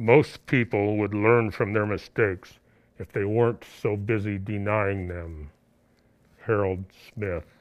Most people would learn from their mistakes if they weren't so busy denying them. Harold Smith.